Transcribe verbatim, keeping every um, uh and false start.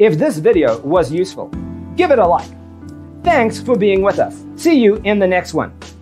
If this video was useful, give it a like. Thanks for being with us. See you in the next one.